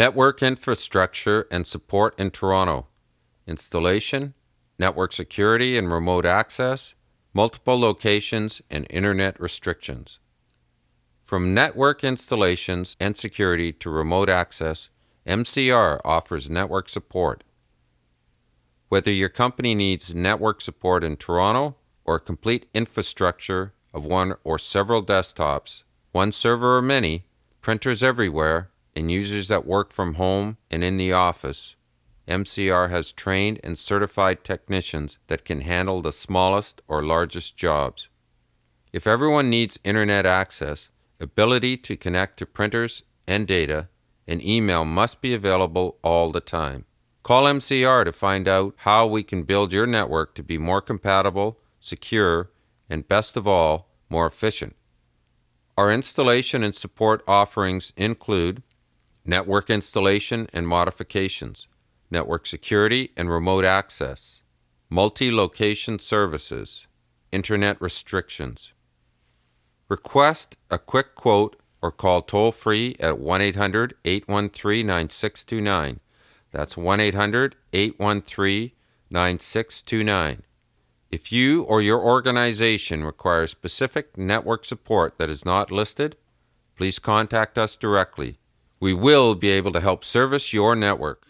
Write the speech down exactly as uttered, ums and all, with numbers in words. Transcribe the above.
Network infrastructure and support in Toronto. Installation, network security and remote access, multiple locations, and internet restrictions. From network installations and security to remote access, M C R offers network support. Whether your company needs network support in Toronto or complete infrastructure of one or several desktops, one server or many, printers everywhere, and users that work from home and in the office, M C R has trained and certified technicians that can handle the smallest or largest jobs. If everyone needs internet access, ability to connect to printers and data, and email must be available all the time. Call M C R to find out how we can build your network to be more compatible, secure, and best of all, more efficient. Our installation and support offerings include network installation and modifications, network security and remote access, multi-location services, internet restrictions. Request a quick quote or call toll-free at one eight hundred, eight one three, nine six two nine. That's one eight hundred, eight one three, nine six two nine. If you or your organization requires specific network support that is not listed, please contact us directly. We will be able to help service your network.